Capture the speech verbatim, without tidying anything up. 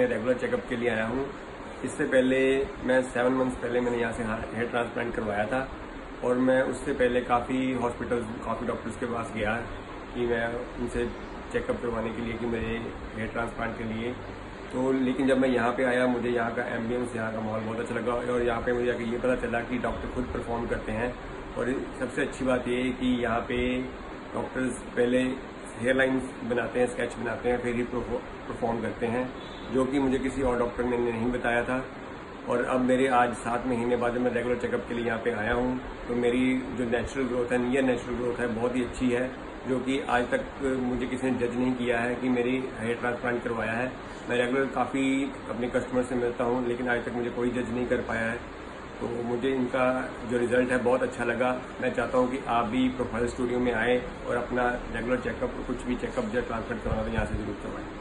अपने regular checkup के लिए आया हूँ। इससे पहले मैं सेवन मंथ्स पहले मैंने यहाँ से हेयर ट्रांसप्लांट करवाया था और मैं उससे पहले काफ़ी हॉस्पिटल्स काफ़ी डॉक्टर्स के पास गया कि मैं उनसे चेकअप करवाने के लिए कि मेरे हेयर ट्रांसप्लांट के लिए, तो लेकिन जब मैं यहाँ पे आया मुझे यहाँ का एम्बियंस, यहाँ का माहौल बहुत अच्छा लगा और यहाँ पे मुझे आके ये पता चला कि डॉक्टर खुद परफॉर्म करते हैं। और सबसे अच्छी बात ये है कि यहाँ पे डॉक्टर्स पहले हेयर लाइन्स बनाते हैं, स्केच बनाते हैं, फिर ही परफॉर्म करते हैं, जो कि मुझे किसी और डॉक्टर ने नहीं बताया था। और अब मेरे आज सात महीने बाद मैं रेगुलर चेकअप के लिए यहाँ पे आया हूँ तो मेरी जो नेचुरल ग्रोथ है, नियर नेचुरल ग्रोथ है, बहुत ही अच्छी है, जो कि आज तक मुझे किसी ने जज नहीं किया है कि मेरी हेयर ट्रांसप्लांट करवाया है। मैं रेगुलर काफ़ी अपने कस्टमर से मिलता हूँ लेकिन आज तक मुझे कोई जज नहीं कर पाया है, तो मुझे इनका जो रिज़ल्ट है बहुत अच्छा लगा। मैं चाहता हूँ कि आप भी प्रोफाइल स्टूडियो में आएँ और अपना रेगुलर चेकअप, कुछ भी चेकअप जो ट्रांसप्लांट करवाना हो यहाँ से जरूर करवाएँ।